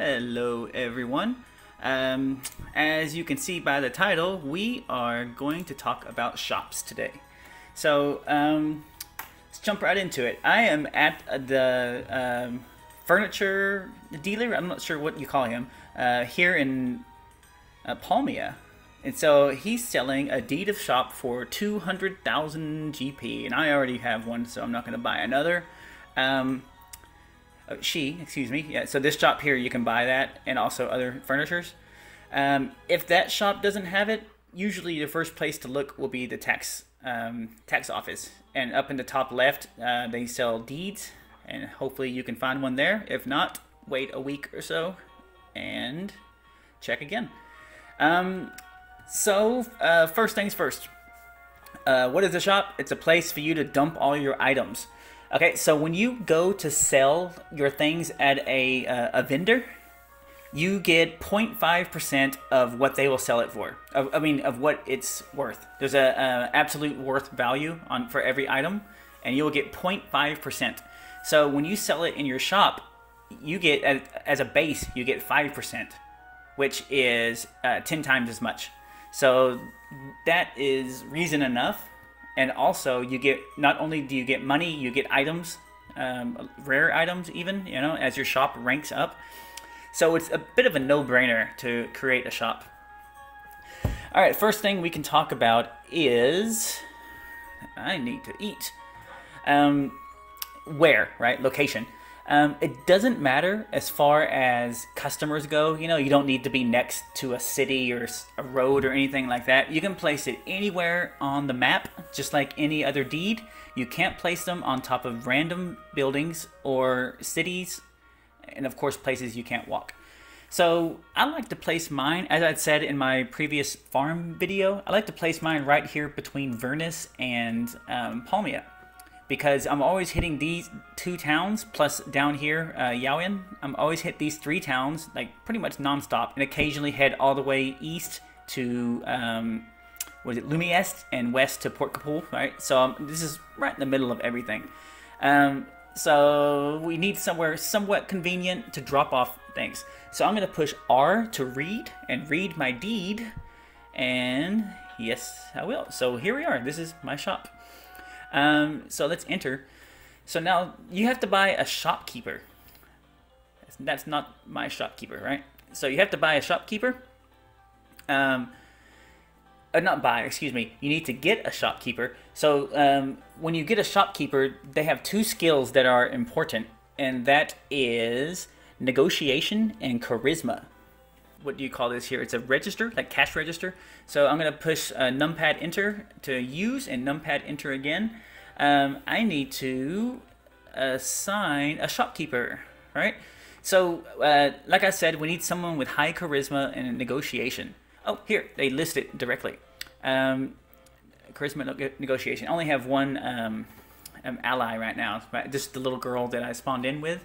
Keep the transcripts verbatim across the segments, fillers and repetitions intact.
Hello everyone. Um, as you can see by the title, we are going to talk about shops today. So um, let's jump right into it. I am at the um, furniture dealer, I'm not sure what you call him, uh, here in uh, Palmia. And so he's selling a deed of shop for two hundred thousand G P, and I already have one, so I'm not going to buy another. Um, oh, she, excuse me. Yeah, so this shop here, you can buy that and also other furnitures. Um, if that shop doesn't have it, usually the first place to look will be the tax um, tax office. And up in the top left, uh, they sell deeds, and hopefully you can find one there. If not, wait a week or so and check again. Um, So, uh, first things first. Uh, what is a shop? It's a place for you to dump all your items. Okay, so when you go to sell your things at a, uh, a vendor, you get zero point five percent of what they will sell it for. Of, I mean, of what it's worth. There's a, a absolute worth value on for every item, and you'll get zero point five percent. So when you sell it in your shop, you get, as a base, you get five percent, which is uh, ten times as much. So that is reason enough, and also you get, not only do you get money, you get items, um, rare items even, you know, as your shop ranks up. So it's a bit of a no-brainer to create a shop. All right, first thing we can talk about is, I need to eat. Um, where, right, location. Um, it doesn't matter as far as customers go. You know, you don't need to be next to a city or a road or anything like that. You can place it anywhere on the map, just like any other deed. You can't place them on top of random buildings or cities, and of course places you can't walk. So I like to place mine, as I'd said in my previous farm video, I like to place mine right here between Vernis and um, Palmia, because I'm always hitting these two towns, plus down here, uh, Yaoin. I'm always hit these three towns, like pretty much nonstop, and occasionally head all the way east to, um, what is it, Lumiest, and west to Port Capul, right? So um, this is right in the middle of everything. Um, so we need somewhere somewhat convenient to drop off things. So I'm gonna push R to read, and read my deed, and yes, I will. So here we are, this is my shop. Um, so let's enter. So now you have to buy a shopkeeper. That's not my shopkeeper, right? So you have to buy a shopkeeper. Um, uh, not buy, excuse me. You need to get a shopkeeper. So um, when you get a shopkeeper, they have two skills that are important, and that is negotiation and charisma. What do you call this here? It's a register, like cash register. So I'm going to push uh, numpad enter to use, and numpad enter again. Um, I need to assign a shopkeeper, right? So uh, like I said, we need someone with high charisma and negotiation. Oh, here, they list it directly. Um, charisma, negotiation. I only have one um, um, ally right now, right? Just the little girl that I spawned in with.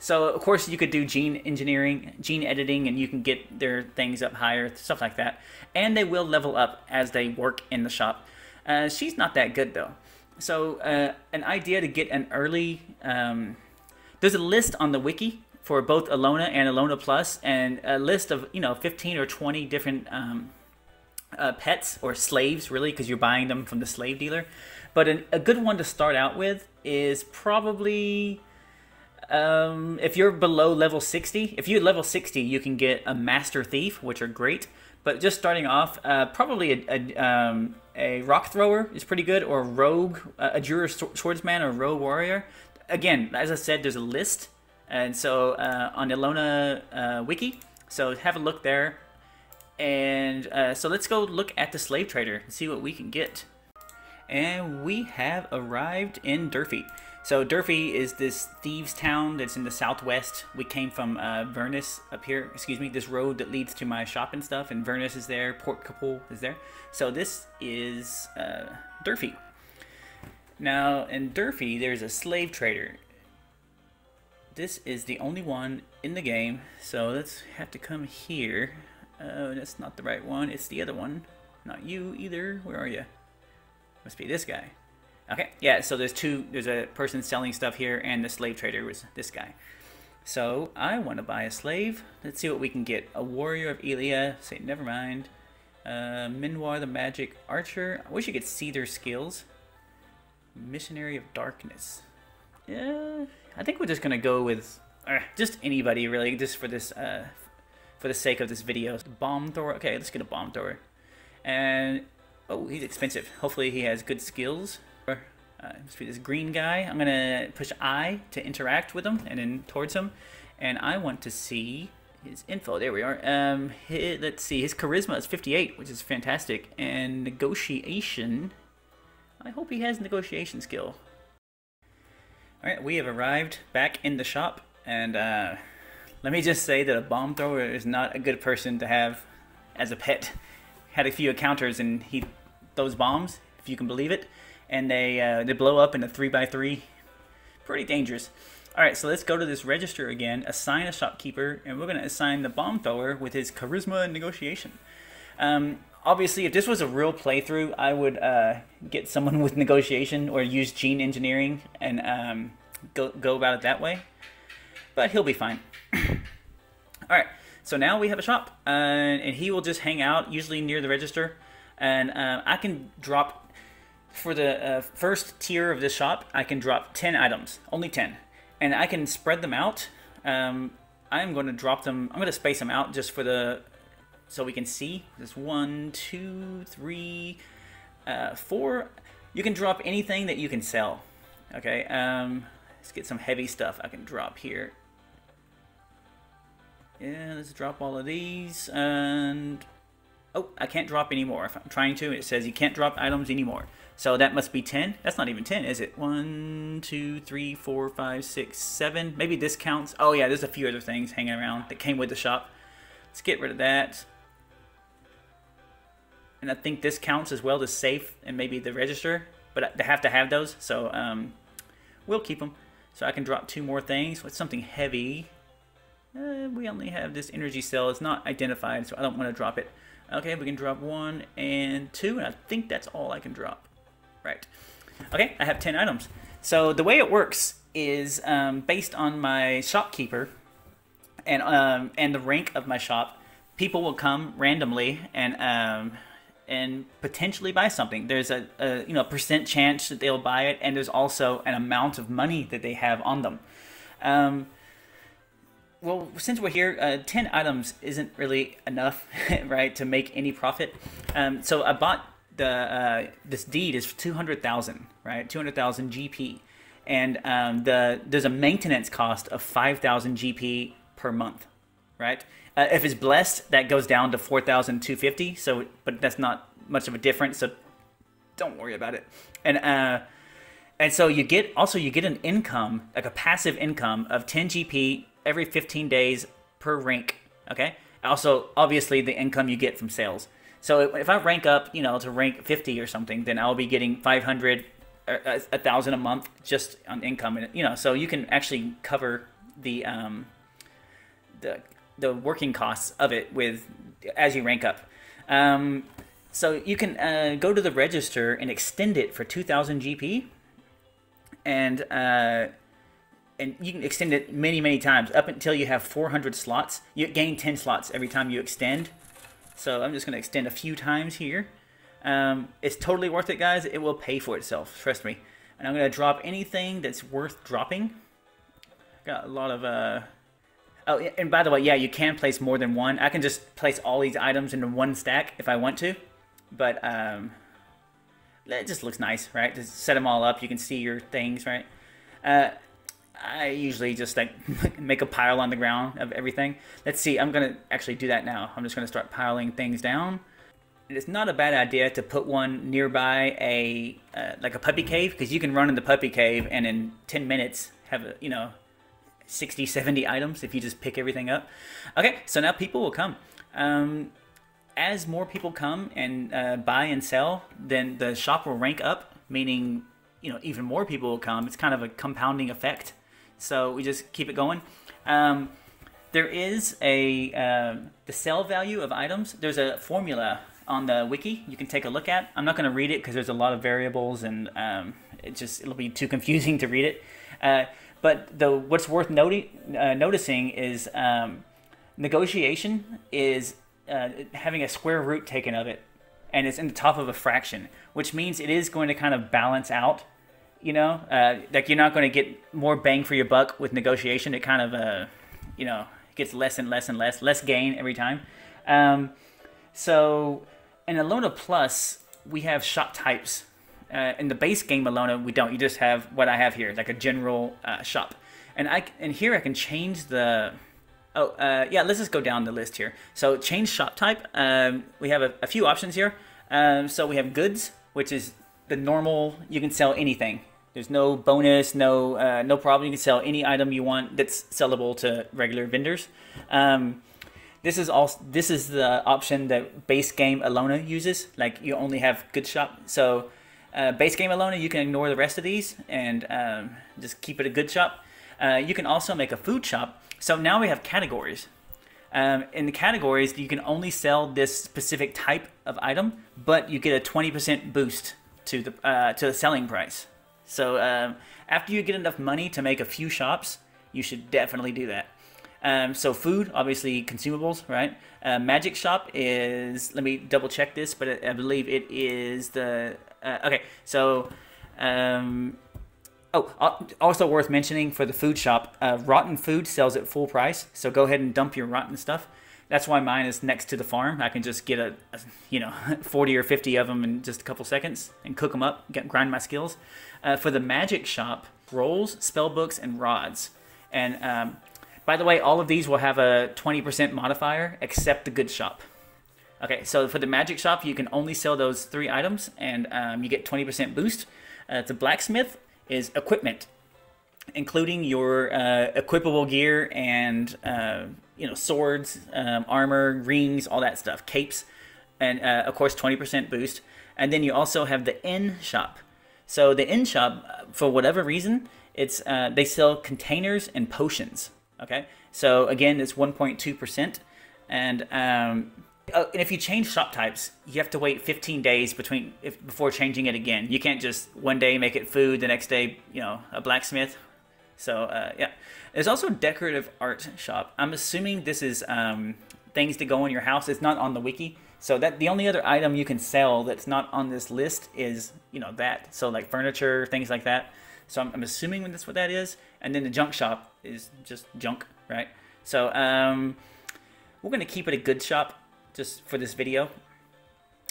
So, of course, you could do gene engineering, gene editing, and you can get their things up higher, stuff like that. And they will level up as they work in the shop. Uh, she's not that good, though. So, uh, an idea to get an early... Um, there's a list on the wiki for both Elona and Elona Plus, and a list of, you know, fifteen or twenty different um, uh, pets, or slaves, really, because you're buying them from the slave dealer. But an, a good one to start out with is probably... Um, if you're below level sixty, if you're level sixty, you can get a master thief, which are great. But just starting off, uh, probably a a, um, a rock thrower is pretty good, or rogue, uh, a juror swordsman, or rogue warrior. Again, as I said, there's a list, and so uh, on Elona uh, wiki. So have a look there, and uh, so let's go look at the slave trader and see what we can get. And we have arrived in Derphy. So Derphy is this thieves town that's in the southwest. We came from uh, Vernis up here, excuse me, this road that leads to my shop and stuff, and Vernis is there, Port Capul is there. So this is uh, Derphy. Now in Derphy, there's a slave trader. This is the only one in the game, so let's have to come here. Oh, uh, that's not the right one, it's the other one. Not you either, where are you? Must be this guy. Okay, yeah, so there's two, there's a person selling stuff here, and the slave trader was this guy. So I want to buy a slave. Let's see what we can get. A warrior of Ilia. Say, never mind. Uh, Minwar the magic archer. I wish you could see their skills. Missionary of darkness. Yeah, I think we're just gonna go with uh, just anybody really, just for this, uh, for the sake of this video. Bomb thrower. Okay, let's get a bomb thrower. And oh, he's expensive. Hopefully he has good skills. Uh, must be this green guy. I'm gonna push I to interact with him and then towards him, and I want to see his info. There we are. Um, his, let's see. His charisma is fifty-eight, which is fantastic. And negotiation. I hope he has negotiation skill. All right, we have arrived back in the shop, and uh, let me just say that a bomb thrower is not a good person to have as a pet. Had a few encounters, and he throws bombs, if you can believe it. And they uh, they blow up in a three by three. Pretty dangerous. Alright, so let's go to this register again, assign a shopkeeper, and we're going to assign the bomb thrower with his charisma and negotiation. Um, obviously, if this was a real playthrough, I would uh, get someone with negotiation or use gene engineering and um, go, go about it that way. But he'll be fine. Alright, so now we have a shop, uh, and he will just hang out, usually near the register, and uh, I can drop... For the uh, first tier of this shop, I can drop ten items, only ten, and I can spread them out. Um, I'm going to drop them. I'm going to space them out just for the, so we can see. There's one, two, three, uh, four. You can drop anything that you can sell. Okay. Um, let's get some heavy stuff I can drop here. Yeah, let's drop all of these and. Oh, I can't drop anymore. If I'm trying to, it says you can't drop items anymore. So that must be ten. That's not even ten, is it? One, two, three, four, five, six, seven. Maybe this counts. Oh yeah, there's a few other things hanging around that came with the shop. Let's get rid of that. And I think this counts as well, the safe and maybe the register. But they have to have those, so um, we'll keep them. So I can drop two more things. What's something heavy? Uh, we only have this energy cell. It's not identified, so I don't want to drop it. Okay, we can drop one and two, and I think that's all I can drop. Right. Okay, I have ten items. So the way it works is um, based on my shopkeeper and um, and the rank of my shop, people will come randomly and um, and potentially buy something. There's a, a you know percent chance that they'll buy it, and there's also an amount of money that they have on them. Um, Well, since we're here, uh, ten items isn't really enough, right, to make any profit. Um, so I bought the uh, this deed is two hundred thousand, right, two hundred thousand G P, and um, the there's a maintenance cost of five thousand G P per month, right? Uh, if it's blessed, that goes down to four thousand two fifty. So, but that's not much of a difference. So, don't worry about it. And uh, and so you get also you get an income, like a passive income of ten G P. Every fifteen days per rank, okay? Also, obviously, the income you get from sales. So if I rank up, you know, to rank fifty or something, then I'll be getting five hundred, or one thousand a month just on income. And, you know, so you can actually cover the, um, the, the working costs of it with as you rank up. Um, so you can uh, go to the register and extend it for two thousand G P. And... Uh, And you can extend it many, many times, up until you have four hundred slots. You gain ten slots every time you extend. So I'm just going to extend a few times here. Um, it's totally worth it, guys. It will pay for itself, trust me. And I'm going to drop anything that's worth dropping. Got a lot of... Uh... Oh, and by the way, yeah, you can place more than one. I can just place all these items into one stack if I want to. But um, it just looks nice, right? Just set them all up. You can see your things, right? Uh... I usually just like make a pile on the ground of everything. Let's see, I'm gonna actually do that now. I'm just gonna start piling things down. And it's not a bad idea to put one nearby a uh, like a puppy cave, because you can run in the puppy cave and in ten minutes have a, you know, sixty, seventy items if you just pick everything up. Okay, so now people will come. Um, as more people come and uh, buy and sell, then the shop will rank up, meaning, you know, even more people will come. It's kind of a compounding effect. So we just keep it going. Um, there is a uh, the sell value of items. There's a formula on the wiki you can take a look at. I'm not going to read it because there's a lot of variables and um, it just it'll be too confusing to read it. Uh, But the what's worth noti uh, noticing is um, negotiation is uh, having a square root taken of it, and it's in the top of a fraction, which means it is going to kind of balance out. You know, uh, like you're not going to get more bang for your buck with negotiation. It kind of, uh, you know, gets less and less and less, less gain every time. Um, so in Elona Plus, we have shop types. Uh, in the base game Elona, we don't. You just have what I have here, like a general uh, shop. And I and here I can change the. Oh uh, yeah, let's just go down the list here. So change shop type. Um, we have a, a few options here. Um, so we have goods, which is the normal. You can sell anything. There's no bonus, no uh, no problem. You can sell any item you want that's sellable to regular vendors. Um, this is also this is the option that base game Elona uses. Like you only have good shop. So uh, base game Elona, you can ignore the rest of these and um, just keep it a good shop. Uh, you can also make a food shop. So now we have categories. Um, in the categories, you can only sell this specific type of item, but you get a twenty percent boost to the uh, to the selling price. So um, after you get enough money to make a few shops, you should definitely do that. Um, so food, obviously consumables, right? Uh, magic shop is, let me double check this, but I believe it is the, uh, okay. So, um, oh, also worth mentioning for the food shop, uh, rotten food sells at full price. So go ahead and dump your rotten stuff. That's why mine is next to the farm. I can just get a, a you know, forty or fifty of them in just a couple seconds and cook them up, get, grind my skills. Uh, for the magic shop, rolls, spell books, and rods. And um, by the way, all of these will have a twenty percent modifier except the good shop. Okay, so for the magic shop, you can only sell those three items and um, you get twenty percent boost. Uh, the blacksmith is equipment, including your uh, equipable gear and uh, you know, swords, um, armor, rings, all that stuff, capes, and uh, of course twenty percent boost. And then you also have the inn shop. So the inn shop, for whatever reason, it's uh, they sell containers and potions. Okay, so again, it's one point two percent, and um, oh, and if you change shop types, you have to wait fifteen days between if, before changing it again. You can't just one day make it food, the next day, you know, a blacksmith. So uh, yeah, there's also a decorative art shop. I'm assuming this is um, things to go in your house. It's not on the wiki, so that the only other item you can sell that's not on this list is, you know, that. So like furniture, things like that. So I'm, I'm assuming that's what that is. And then the junk shop is just junk, right? So um, we're gonna keep it a good shop just for this video.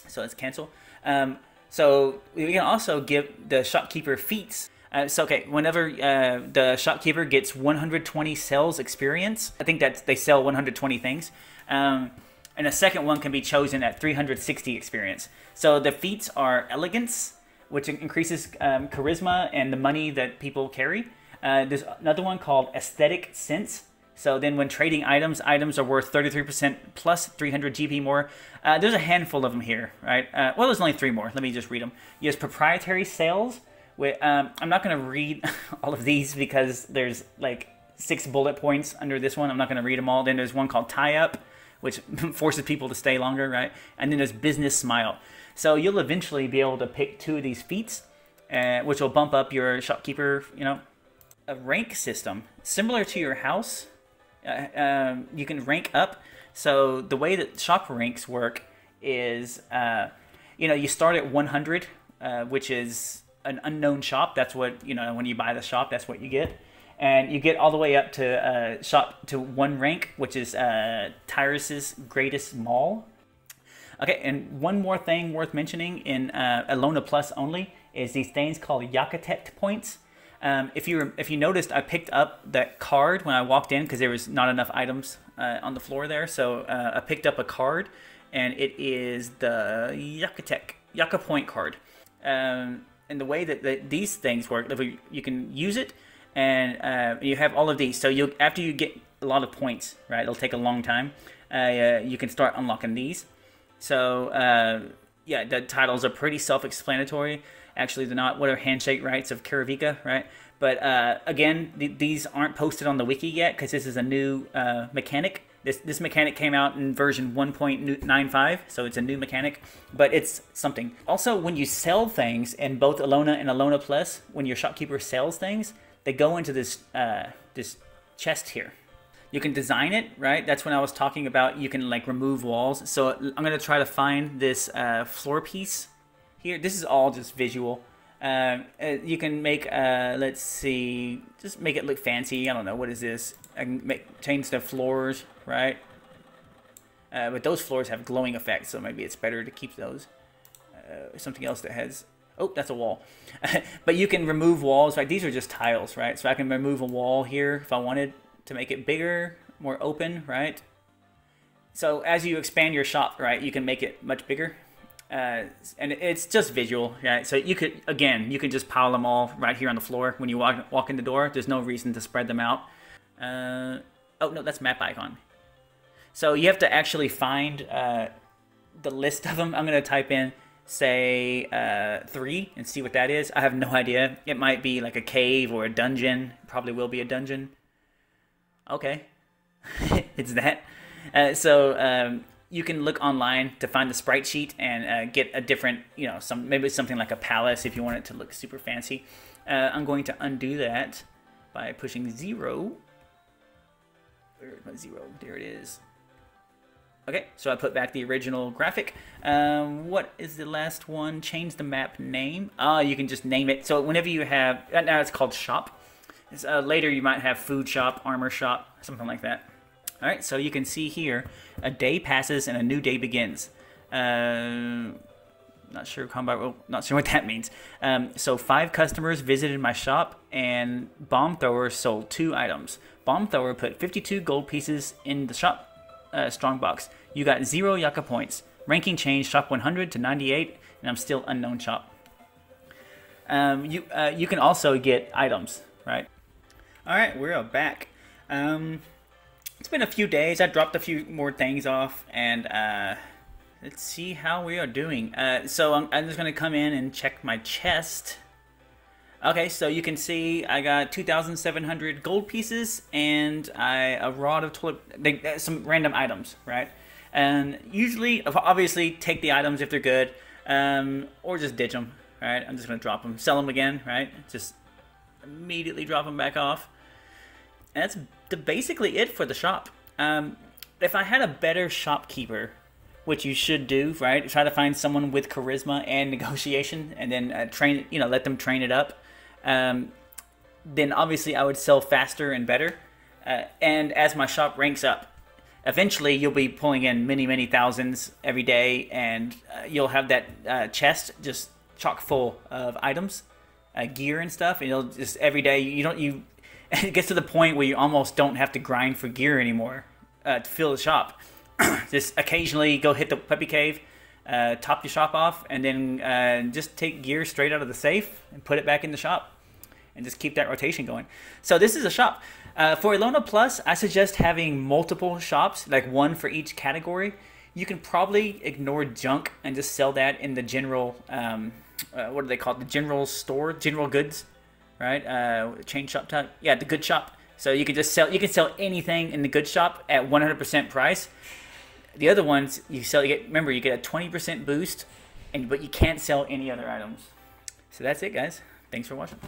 So let's cancel. Um, so we can also give the shopkeeper feats. Uh, so, okay, whenever uh, the shopkeeper gets one hundred twenty sales experience, I think that they sell one hundred twenty things, um, and a second one can be chosen at three hundred sixty experience. So the feats are elegance, which increases um, charisma and the money that people carry. Uh, there's another one called aesthetic sense. So then when trading items, items are worth thirty-three percent plus three hundred G P more. Uh, there's a handful of them here, right? Uh, well, there's only three more. Let me just read them. You have proprietary sales. With, um, I'm not going to read all of these because there's like six bullet points under this one. I'm not going to read them all. Then there's one called tie-up, which forces people to stay longer, right? And then there's business smile. So you'll eventually be able to pick two of these feats, uh, which will bump up your shopkeeper, you know. A rank system, similar to your house, uh, um, you can rank up. So the way that shop ranks work is, uh, you know, you start at one hundred, uh, which is an unknown shop. That's what, you know, when you buy the shop, that's what you get. And you get all the way up to uh, shop to one rank, which is uh, Tyrus's Greatest Mall. Okay, and one more thing worth mentioning in uh, Elona Plus only is these things called Yakatek points. Um, if you if you noticed, I picked up that card when I walked in because there was not enough items uh, on the floor there. So uh, I picked up a card, and it is the Yakatek Yaka Point card. Um, and the way that, that these things work, you can use it, and uh, you have all of these. So you after you get a lot of points, right? It'll take a long time. Uh, you can start unlocking these. So uh, yeah, the titles are pretty self-explanatory. Actually, they're not. What are handshake rights of Kiravika, right? But uh, again, th these aren't posted on the wiki yet because this is a new uh, mechanic. This this mechanic came out in version one point nine five, so it's a new mechanic, but it's something. Also, when you sell things in both Elona and Elona Plus, when your shopkeeper sells things, they go into this uh, this chest here. You can design it, right? That's when I was talking about you can like remove walls. So I'm gonna try to find this uh, floor piece here. This is all just visual. Uh, you can make, uh, let's see, just make it look fancy. I don't know, what is this? I can make, change the floors, right? Uh, but those floors have glowing effects, so maybe it's better to keep those. Uh, something else that has... Oh, that's a wall. But you can remove walls, right? These are just tiles, right? So I can remove a wall here if I wanted to make it bigger, more open, right? So as you expand your shop, right, you can make it much bigger. Uh, and it's just visual, right? So you could, again, you can just pile them all right here on the floor when you walk, walk in the door. There's no reason to spread them out. Uh, oh, no, that's map icon. So you have to actually find uh, the list of them. I'm going to type in, say, uh, three and see what that is. I have no idea. It might be like a cave or a dungeon. It probably will be a dungeon. Okay. It's that. Uh, so... Um, you can look online to find the sprite sheet and uh, get a different, you know, some maybe something like a palace if you want it to look super fancy. Uh, I'm going to undo that by pushing zero. Where is my zero? There it is. Okay, so I put back the original graphic. Um, what is the last one? Change the map name. Ah, oh, you can just name it. So whenever you have, right now it's called shop. It's, uh, later you might have food shop, armor shop, something like that. All right, so you can see here, a day passes and a new day begins. Uh, not sure combat, well, not sure what that means. Um, so five customers visited my shop and bomb thrower sold two items. Bomb thrower put fifty-two gold pieces in the shop uh, strongbox. You got zero Yaka points. Ranking changed shop one hundred to ninety-eight, and I'm still unknown shop. Um, you uh, you can also get items, right? All right, we're back. Um, It's been a few days. I dropped a few more things off, and uh, let's see how we are doing. Uh, so I'm, I'm just going to come in and check my chest. Okay, so you can see I got two thousand seven hundred gold pieces and I, a rod of toilet, they, some random items, right? And usually, obviously, take the items if they're good, um, or just ditch them, right? I'm just going to drop them, sell them again, right? Just immediately drop them back off. And that's the, basically it for the shop. Um, if I had a better shopkeeper, which you should do, right? Try to find someone with charisma and negotiation, and then uh, train, you know, let them train it up. Um, then obviously I would sell faster and better. Uh, and as my shop ranks up, eventually you'll be pulling in many, many thousands every day, and uh, you'll have that uh, chest just chock full of items, uh, gear and stuff. And you'll just every day you don't you. It gets to the point where you almost don't have to grind for gear anymore uh, to fill the shop. Just occasionally go hit the puppy cave, uh, top your shop off, and then uh, just take gear straight out of the safe and put it back in the shop. And just keep that rotation going. So this is a shop. Uh, for Elona Plus, I suggest having multiple shops, like one for each category. You can probably ignore junk and just sell that in the general, um, uh, what do they call it? The general store, general goods. Right, uh, change shop type. Yeah, the good shop. So you can just sell. You can sell anything in the good shop at one hundred percent price. The other ones you sell. You get, remember, you get a twenty percent boost, and but you can't sell any other items. So that's it, guys. Thanks for watching.